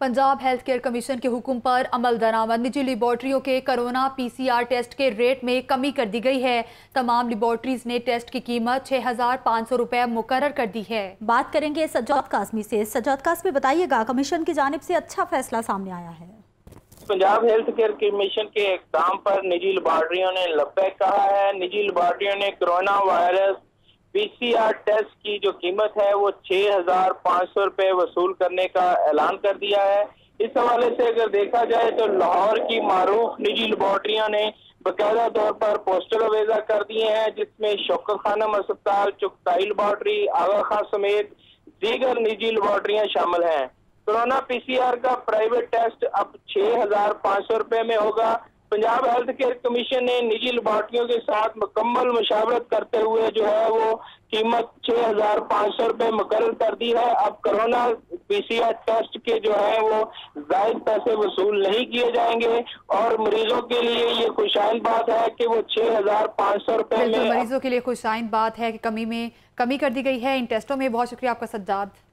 Punjab health care commission के हुक्म पर अमल दरामद। निजी लेबॉर्ट्रियों के कोरोना पीसीआर टेस्ट के रेट में कमी कर दी गई है। तमाम लेबॉर्ट्रीज ने टेस्ट की कीमत 6,500 रुपये मुकर्रर कर दी है। बात करेंगे सज्जाद कासमी से। सज्जाद कासमी, बताइएगा कमीशन की जानिब से अच्छा फैसला सामने आया है। पंजाब हेल्थ केयर कमीशन के इक़दाम पर निजी लेबॉर्ट्रियों ने लब्बैक कहा है। निजी लेबॉर्ट्रियों ने कोरोना वायरस पीसीआर टेस्ट की जो कीमत है वो 6,500 रुपये वसूल करने का ऐलान कर दिया है। इस हवाले से अगर देखा जाए तो लाहौर की मारूफ निजी लेबॉर्ट्रियों ने बाकायदा तौर पर पोस्टर अवेजा कर दिए हैं, जिसमें शौकत खानम अस्पताल, चुकताई लेबॉर्ट्री, आगा खां समेत दीगर निजी लेबॉर्ट्रियाँ शामिल हैं। कोरोना पीसीआर का प्राइवेट टेस्ट अब 6,500 रुपये में होगा। पंजाब हेल्थ केयर कमीशन ने निजी लेबॉर्ट्रियों के साथ मुकम्मल मुशावरत करते हुए जो है वो कीमत 6,500 रुपये मुकर्रर कर दी है। अब कोरोना पीसीआर टेस्ट के जो है वो जायद पैसे वसूल नहीं किए जाएंगे और मरीजों के लिए ये खुशाइन बात है कि वो 6,500 रुपये में मरीजों के लिए खुशाइन बात है कि कमी कर दी गई है इन टेस्टों में। बहुत शुक्रिया आपका सज्जाद।